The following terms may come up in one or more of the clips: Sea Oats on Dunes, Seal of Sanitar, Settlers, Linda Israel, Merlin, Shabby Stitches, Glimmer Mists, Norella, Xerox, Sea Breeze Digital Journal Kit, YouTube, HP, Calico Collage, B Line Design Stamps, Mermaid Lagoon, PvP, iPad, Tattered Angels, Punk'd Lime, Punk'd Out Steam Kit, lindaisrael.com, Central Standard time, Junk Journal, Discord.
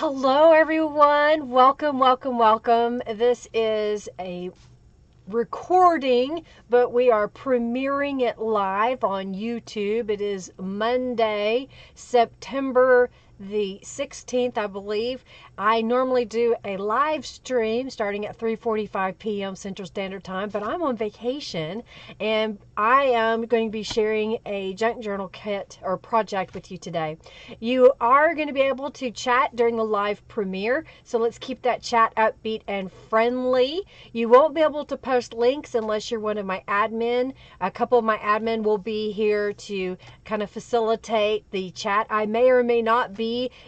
Hello everyone, welcome. This is a recording, but we are premiering it live on YouTube. It is Monday, September the 16th, I believe. I normally do a live stream starting at 3:45 p.m. Central Standard Time, but I'm on vacation and I am going to be sharing a junk journal kit or project with you today. You are going to be able to chat during the live premiere, so let's keep that chat upbeat and friendly. You won't be able to post links unless you're one of my admin. A couple of my admin will be here to kind of facilitate the chat. I may or may not be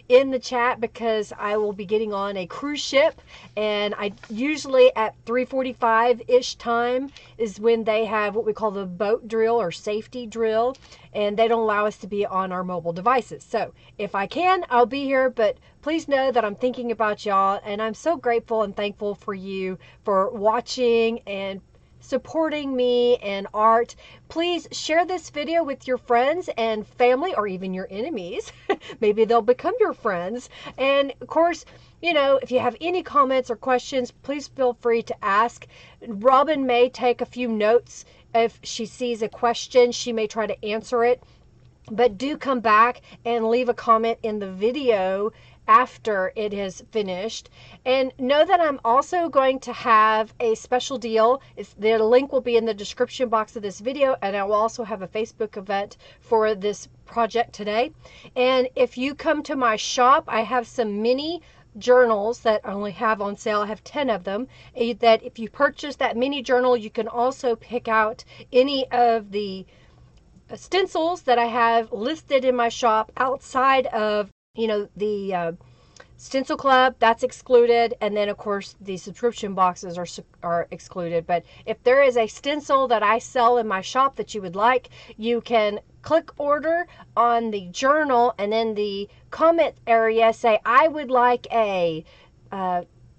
in the chat because I will be getting on a cruise ship, and I usually at 3:45-ish time is when they have what we call the boat drill or safety drill, and they don't allow us to be on our mobile devices. So if I can, I'll be here, but please know that I'm thinking about y'all, and I'm so grateful and thankful for you for watching and supporting me and art. Please share this video with your friends and family, or even your enemies. Maybe they'll become your friends. And of course, you know, if you have any comments or questions, please feel free to ask. Robin may take a few notes. If she sees a question, she may try to answer it, but do come back and leave a comment in the video after it is finished. And know that I'm also going to have a special deal. The link will be in the description box of this video, and I will also have a Facebook event for this project today. And if you come to my shop, I have some mini journals that I only have on sale. I have 10 of them, that if you purchase that mini journal, you can also pick out any of the stencils that I have listed in my shop outside of, you know, the Stencil Club, that's excluded. And then, of course, the subscription boxes are excluded. But if there is a stencil that I sell in my shop that you would like, you can click order on the journal, and in the comment area, say, I would like a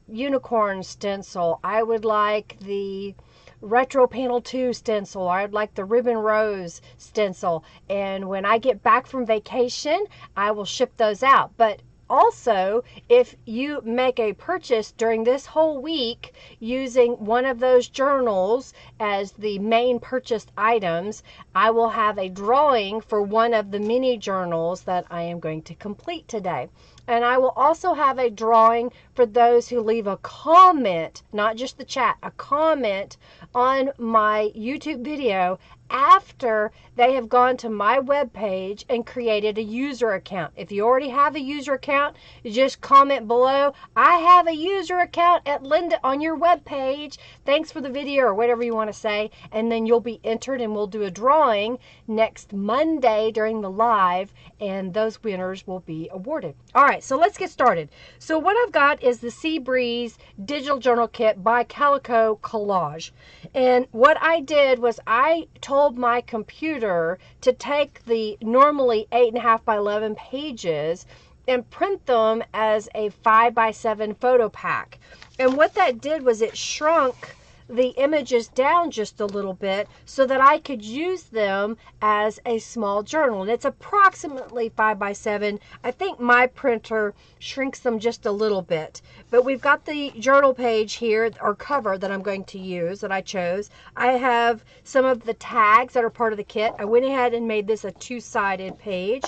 unicorn stencil. I would like the Retro Panel 2 stencil, or I'd like the Ribbon Rose stencil. And when I get back from vacation, I will ship those out. But also, if you make a purchase during this whole week using one of those journals as the main purchased items, I will have a drawing for one of the mini journals that I am going to complete today. And I will also have a drawing for those who leave a comment, not just the chat, a comment on my YouTube video after they have gone to my webpage and created a user account. If you already have a user account, you just comment below, I have a user account at Linda on your webpage. Thanks for the video, or whatever you want to say. And then you'll be entered, and we'll do a drawing next Monday during the live, and those winners will be awarded. All right, so let's get started. So what I've got is the Sea Breeze Digital Journal Kit by Calico Collage. And what I did was I told my computer to take the normally 8.5 by 11 pages and print them as a 5 by 7 photo pack. And what that did was it shrunk the images down just a little bit so that I could use them as a small journal. And it's approximately 5 by 7. I think my printer shrinks them just a little bit, but we've got the journal page here, or cover, that I'm going to use, that I chose. I have some of the tags that are part of the kit. I went ahead and made this a two-sided page.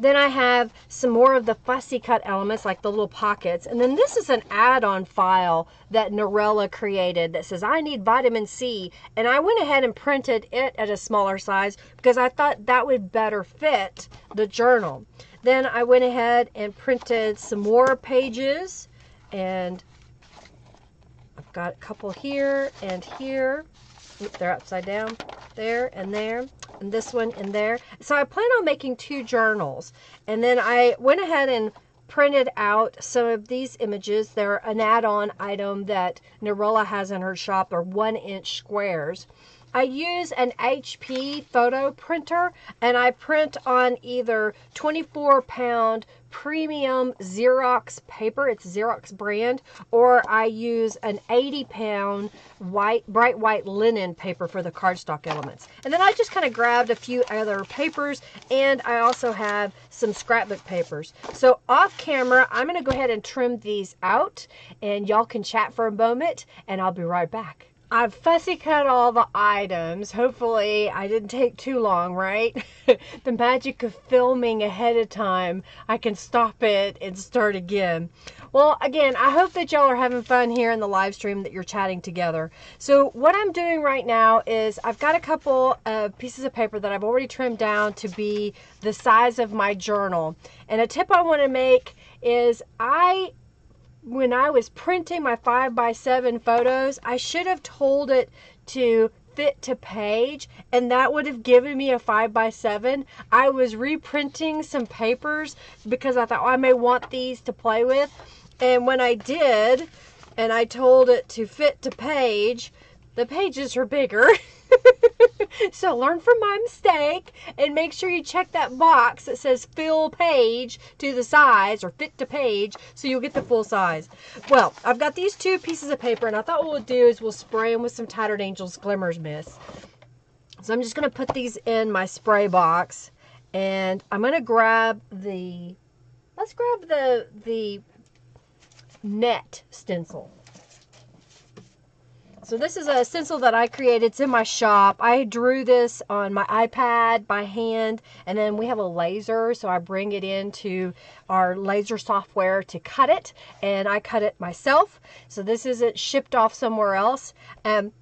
Then I have some more of the fussy cut elements, like the little pockets. And then this is an add-on file that Norella created that says, I need vitamin C. And I went ahead and printed it at a smaller size because I thought that would better fit the journal. Then I went ahead and printed some more pages. And I've got a couple here and here. Oop, they're upside down. There. And this one in there. So I plan on making two journals. And then I went ahead and printed out some of these images. They're an add-on item that Norella has in her shop. They're 1-inch squares. I use an HP photo printer, and I print on either 24-pound premium Xerox paper, it's Xerox brand, or I use an 80-pound bright white linen paper for the cardstock elements. And then I just kind of grabbed a few other papers, and I also have some scrapbook papers. So off camera, I'm going to go ahead and trim these out, and y'all can chat for a moment, and I'll be right back. I've fussy cut all the items. Hopefully I didn't take too long, right? The magic of filming ahead of time. I can stop it and start again. Well, again, I hope that y'all are having fun here in the live stream, that you're chatting together. So what I'm doing right now is I've got a couple of pieces of paper that I've already trimmed down to be the size of my journal. And a tip I want to make is when I was printing my 5x7 photos, I should have told it to fit to page, and that would have given me a 5x7. I was reprinting some papers because I thought, oh, I may want these to play with. And when I did, and I told it to fit to page, the pages are bigger. So learn from my mistake and make sure you check that box that says fill page to the size or fit to page, so you'll get the full size. Well, I've got these two pieces of paper, and I thought what we'll do is we'll spray them with some Tattered Angels Glimmer Mists. So I'm just going to put these in my spray box, and I'm going to grab the, let's grab the net stencil. So this is a stencil that I created. It's in my shop. I drew this on my iPad by hand, and then we have a laser, so I bring it into our laser software to cut it, and I cut it myself. So this isn't shipped off somewhere else.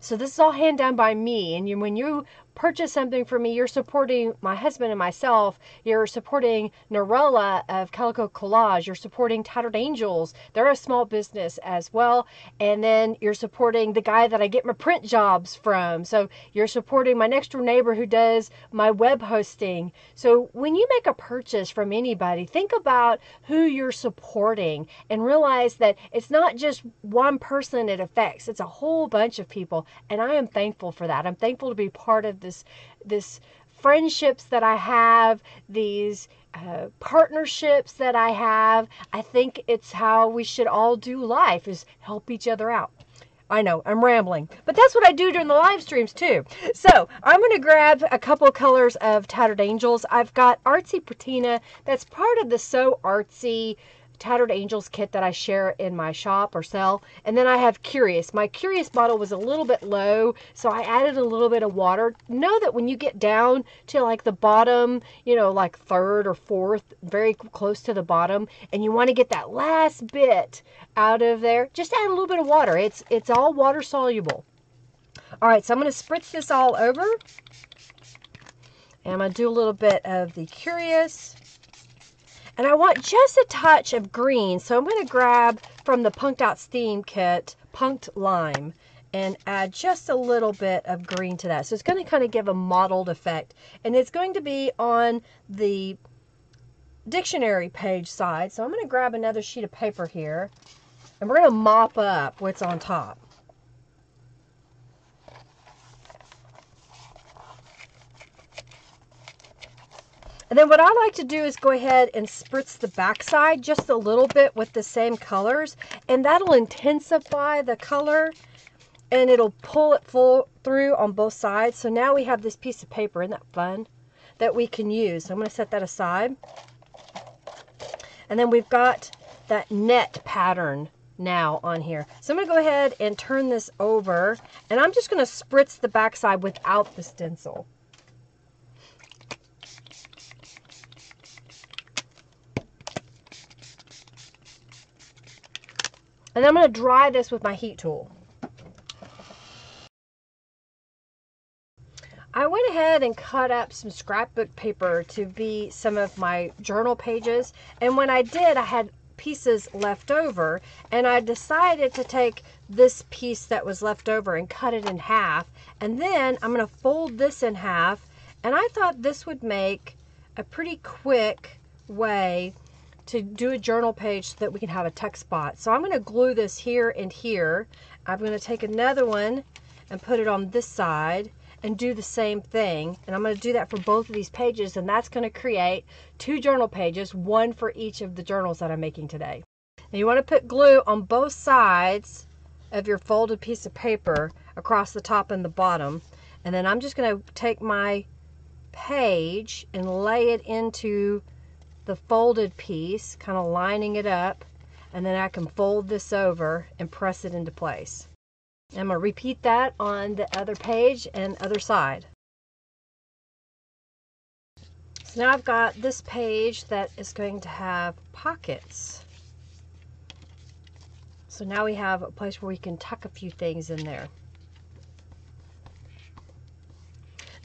So this is all hand done by me, and when you purchase something from me, you're supporting my husband and myself. You're supporting Norella of Calico Collage. You're supporting Tattered Angels. They're a small business as well. And then you're supporting the guy that I get my print jobs from. So you're supporting my next door neighbor who does my web hosting. So when you make a purchase from anybody, think about who you're supporting and realize that it's not just one person it affects. It's a whole bunch of people. And I am thankful for that. I'm thankful to be part of this friendships that I have, these partnerships that I have. I think it's how we should all do life, is help each other out. I know, I'm rambling, but that's what I do during the live streams too. So I'm going to grab a couple colors of Tattered Angels. I've got Artsy Patina. That's part of the So Artsy Tattered Angels kit that I share in my shop or sell. And then I have Curious. My Curious bottle was a little bit low, so I added a little bit of water. Know that when you get down to like the bottom, you know, like third or fourth, very close to the bottom, and you want to get that last bit out of there, just add a little bit of water. It's all water soluble. All right, so I'm going to spritz this all over. And I'm going to do a little bit of the Curious. And I want just a touch of green, so I'm going to grab from the Punk'd Out Steam Kit, Punk'd Lime, and add just a little bit of green to that. So it's going to kind of give a mottled effect, and it's going to be on the dictionary page side. So I'm going to grab another sheet of paper here, and we're going to mop up what's on top. And then what I like to do is go ahead and spritz the backside just a little bit with the same colors, and that'll intensify the color and it'll pull it full through on both sides. So now we have this piece of paper, isn't that fun, that we can use. So I'm going to set that aside. And then we've got that net pattern now on here. So I'm going to go ahead and turn this over, and I'm just going to spritz the backside without the stencil. And I'm going to dry this with my heat tool. I went ahead and cut up some scrapbook paper to be some of my journal pages. And when I did, I had pieces left over. And I decided to take this piece that was left over and cut it in half. And then I'm going to fold this in half. And I thought this would make a pretty quick way to do a journal page so that we can have a tuck spot. So I'm going to glue this here and here. I'm going to take another one and put it on this side and do the same thing. And I'm going to do that for both of these pages, and that's going to create two journal pages, one for each of the journals that I'm making today. Now you want to put glue on both sides of your folded piece of paper across the top and the bottom. And then I'm just going to take my page and lay it into the folded piece, kind of lining it up, and then I can fold this over and press it into place. And I'm going to repeat that on the other page and other side. So now I've got this page that is going to have pockets. So now we have a place where we can tuck a few things in there.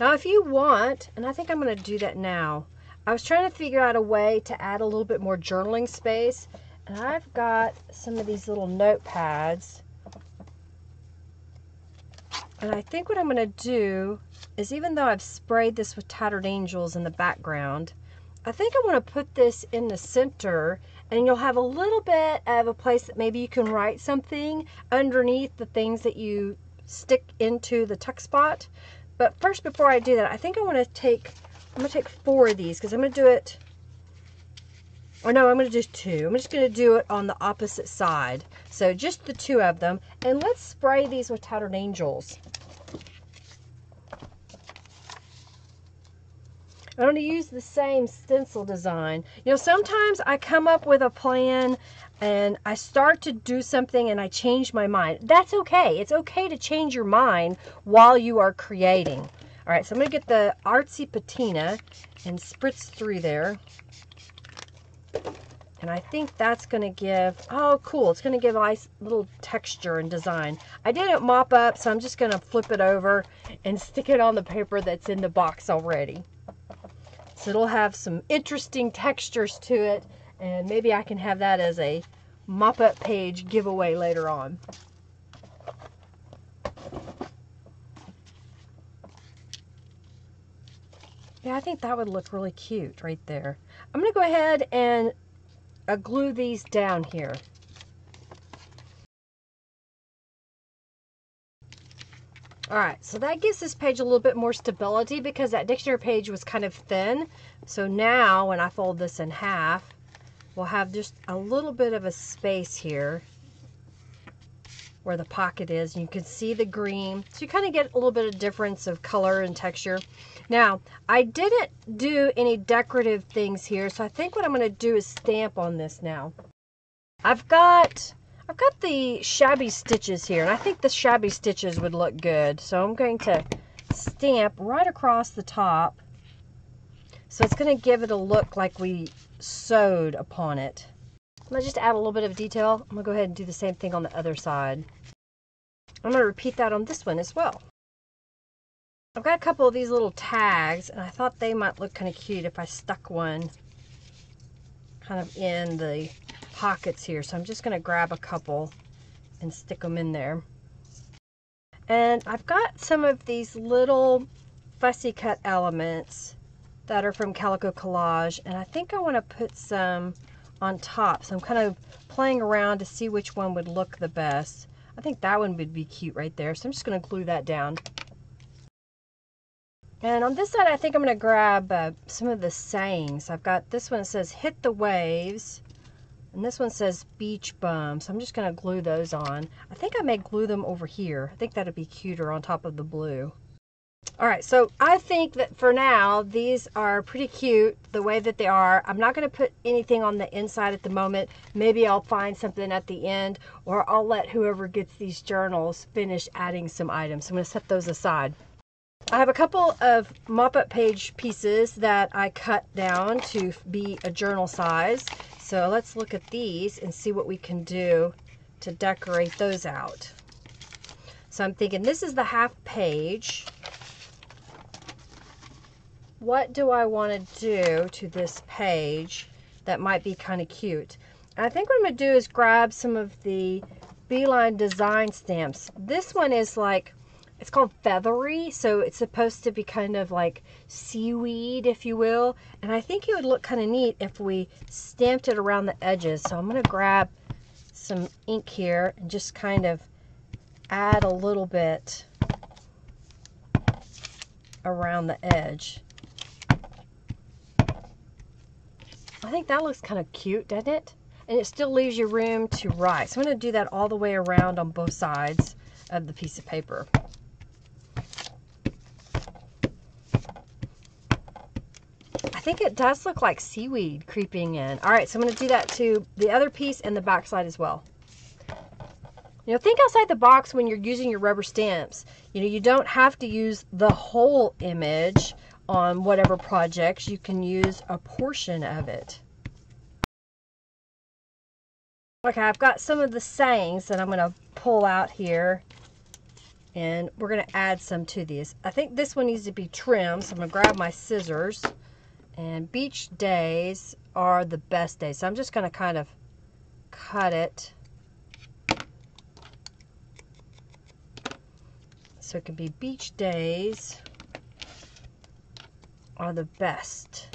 Now if you want, and I think I'm going to do that now, I was trying to figure out a way to add a little bit more journaling space, and I've got some of these little notepads, and I think what I'm going to do is, even though I've sprayed this with Tattered Angels in the background, I think I want to put this in the center, and you'll have a little bit of a place that maybe you can write something underneath the things that you stick into the tuck spot. But first, before I do that, I think I want to take, I'm going to take 4 of these, because I'm going to do it, or no, I'm going to do 2. I'm just going to do it on the opposite side. So just the 2 of them, and let's spray these with Tattered Angels. I'm going to use the same stencil design. You know, sometimes I come up with a plan and I start to do something and I change my mind. That's okay. It's okay to change your mind while you are creating. All right, so I'm going to get the artsy patina and spritz through there. And I think that's going to give, oh, cool. It's going to give a nice little texture and design. I didn't mop up, so I'm just going to flip it over and stick it on the paper that's in the box already. So it'll have some interesting textures to it, and maybe I can have that as a mop-up page giveaway later on. Yeah, I think that would look really cute right there. I'm going to go ahead and glue these down here. Alright, so that gives this page a little bit more stability, because that dictionary page was kind of thin. So now when I fold this in half, we'll have just a little bit of a space here where the pocket is. And you can see the green. So you kind of get a little bit of difference of color and texture. Now, I didn't do any decorative things here, so I think what I'm going to do is stamp on this now. I've got the Shabby Stitches here, and I think the Shabby Stitches would look good. So I'm going to stamp right across the top. So it's going to give it a look like we sewed upon it. I'm going to just add a little bit of detail. I'm going to go ahead and do the same thing on the other side. I'm going to repeat that on this one as well. I've got a couple of these little tags, and I thought they might look kind of cute if I stuck one kind of in the pockets here. So I'm just going to grab a couple and stick them in there. And I've got some of these little fussy cut elements that are from Calico Collage, and I think I want to put some on top. So I'm kind of playing around to see which one would look the best. I think that one would be cute right there. So I'm just going to glue that down. And on this side, I think I'm going to grab some of the sayings. I've got this one that says "Hit the waves," and this one says "Beach Bum." So I'm just going to glue those on. I think I may glue them over here. I think that would be cuter on top of the blue. All right, so I think that for now, these are pretty cute the way that they are. I'm not going to put anything on the inside at the moment. Maybe I'll find something at the end, or I'll let whoever gets these journals finish adding some items. So I'm going to set those aside. I have a couple of mop-up page pieces that I cut down to be a journal size. So let's look at these and see what we can do to decorate those out. So I'm thinking this is the half page. What do I want to do to this page that might be kind of cute? And I think what I'm going to do is grab some of the B Line Design Stamps. This one is like, it's called feathery, so it's supposed to be kind of like seaweed, if you will. And I think it would look kind of neat if we stamped it around the edges. So I'm going to grab some ink here and just kind of add a little bit around the edge. I think that looks kind of cute, doesn't it? And it still leaves you room to write. So I'm going to do that all the way around on both sides of the piece of paper. I think it does look like seaweed creeping in. All right, so I'm going to do that to the other piece and the back side as well. You know, think outside the box when you're using your rubber stamps. You know, you don't have to use the whole image on whatever projects. You can use a portion of it. Okay, I've got some of the sayings that I'm going to pull out here, and we're going to add some to these. I think this one needs to be trimmed, so I'm going to grab my scissors. And beach days are the best days, so I'm just going to kind of cut it so it can be beach days are the best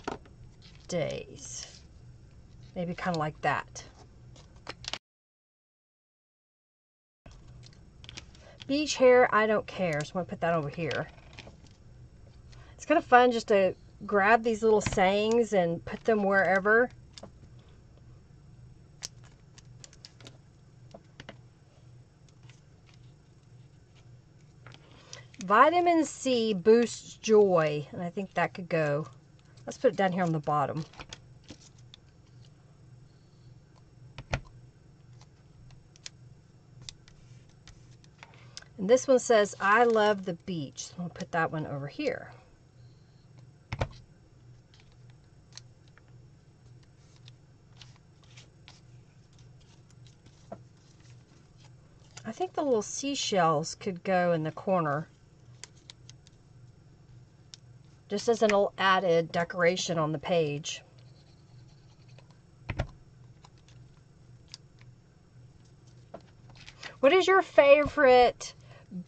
days. Maybe kind of like that. Beach hair, I don't care. So I'm going to put that over here. It's kind of fun just to grab these little sayings and put them wherever. Vitamin C boosts joy. And I think that could go. Let's put it down here on the bottom. And this one says, I love the beach. So I'm going to put that one over here. I think the little seashells could go in the corner. Just as an little added decoration on the page. What is your favorite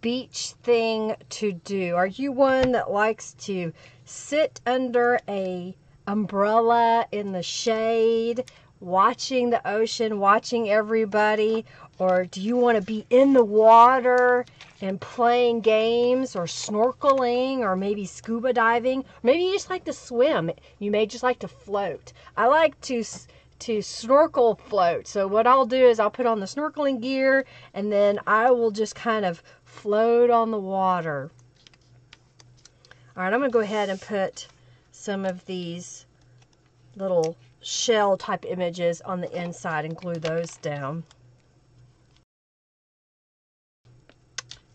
beach thing to do? Are you one that likes to sit under a umbrella in the shade, watching the ocean, watching everybody? Or do you want to be in the water and playing games or snorkeling or maybe scuba diving? Maybe you just like to swim. You may just like to float. I like to snorkel float. So what I'll do is I'll put on the snorkeling gear and then I will just kind of float on the water. All right, I'm going to go ahead and put some of these little shell type images on the inside and glue those down.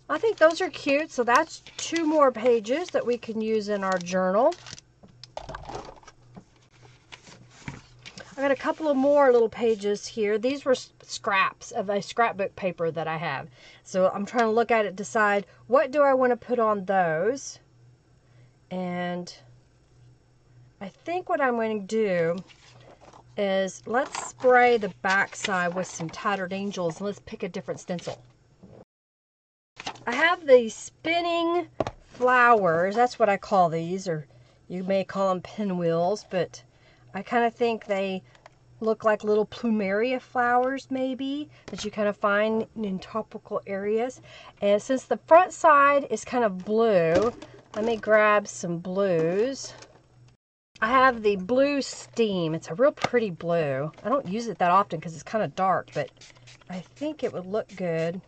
I think those are cute. So that's two more pages that we can use in our journal. I got a couple of more little pages here. These were scraps of a scrapbook paper that I have. So I'm trying to look at it, decide what do I want to put on those. And I think what I'm going to do is let's spray the backside with some Tattered Angels and let's pick a different stencil. I have the spinning flowers. That's what I call these, or you may call them pinwheels, but I kind of think they look like little plumeria flowers maybe that you kind of find in tropical areas. And since the front side is kind of blue, let me grab some blues. I have the blue steam. It's a real pretty blue. I don't use it that often because it's kind of dark, but I think it would look good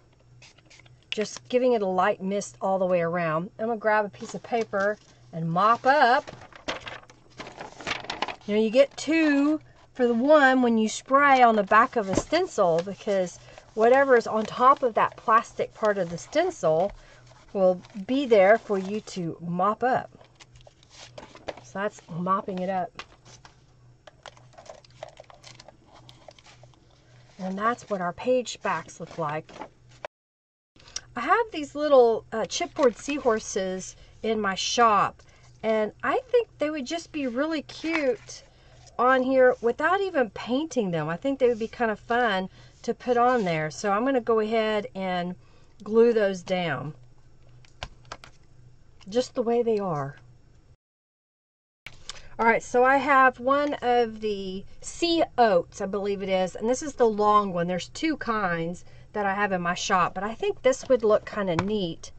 just giving it a light mist all the way around. I'm going to grab a piece of paper and mop up. You know, you get two for the one when you spray on the back of a stencil, because whatever is on top of that plastic part of the stencil will be there for you to mop up. So that's mopping it up. And that's what our page backs look like. I have these little chipboard seahorses in my shop. And I think they would just be really cute on here without even painting them. I think they would be kind of fun to put on there. So I'm going to go ahead and glue those down. Just the way they are. All right, so I have one of the sea oats, I believe it is. And this is the long one. There's two kinds that I have in my shop. But I think this would look kind of neat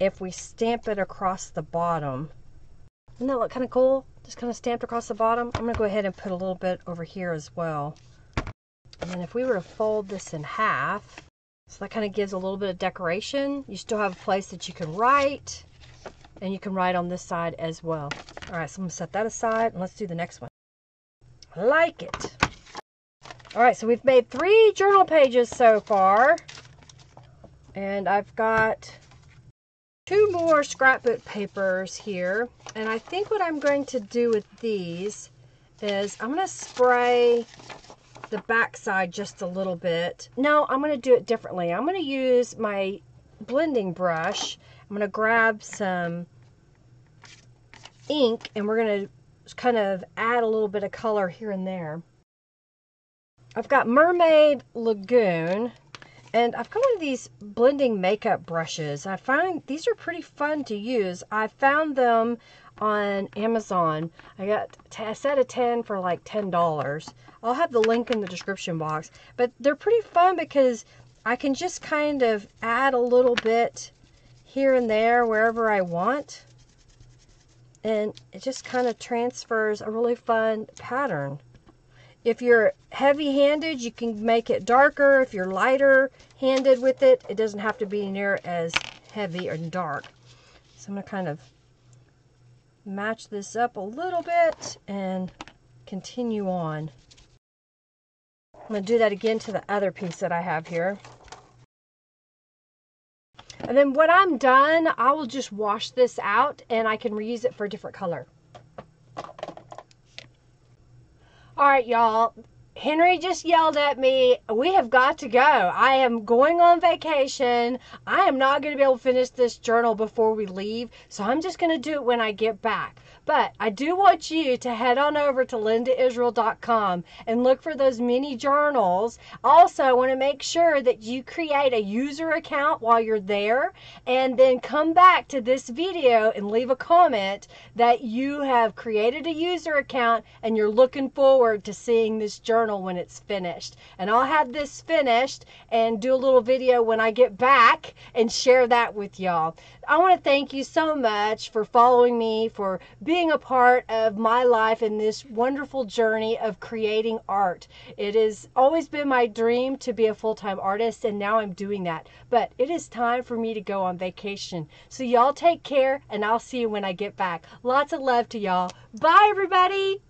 if we stamp it across the bottom. Doesn't that look kind of cool? Just kind of stamped across the bottom. I'm going to go ahead and put a little bit over here as well. And then if we were to fold this in half, so that kind of gives a little bit of decoration. You still have a place that you can write. and you can write on this side as well. All right, so I'm gonna set that aside and let's do the next one. I like it. All right, so we've made 3 journal pages so far, and I've got 2 more scrapbook papers here, and I think what I'm going to do with these is I'm gonna spray the back side just a little bit. No, I'm gonna do it differently. I'm gonna use my blending brush. I'm gonna grab some ink and we're gonna kind of add a little bit of color here and there. I've got Mermaid Lagoon, and I've got one of these blending makeup brushes. I find these are pretty fun to use. I found them on Amazon. I got a set of 10 for like $10. I'll have the link in the description box, but they're pretty fun because I can just kind of add a little bit here and there wherever I want, and it just kind of transfers a really fun pattern. If you're heavy-handed, you can make it darker. If you're lighter-handed with it, it doesn't have to be near as heavy or dark. So I'm going to kind of match this up a little bit and continue on. I'm going to do that again to the other piece that I have here. And then when I'm done, I will just wash this out and I can reuse it for a different color. All right, y'all, Henry just yelled at me, we have got to go. I am going on vacation. I am not going to be able to finish this journal before we leave, so I'm just going to do it when I get back. But I do want you to head on over to lindaisrael.com and look for those mini journals. Also, I want to make sure that you create a user account while you're there, and then come back to this video and leave a comment that you have created a user account and you're looking forward to seeing this journal when it's finished. And I'll have this finished and do a little video when I get back and share that with y'all. I want to thank you so much for following me, for being a part of my life in this wonderful journey of creating art. It has always been my dream to be a full-time artist, and now I'm doing that. But it is time for me to go on vacation. So y'all take care, and I'll see you when I get back. Lots of love to y'all. Bye, everybody!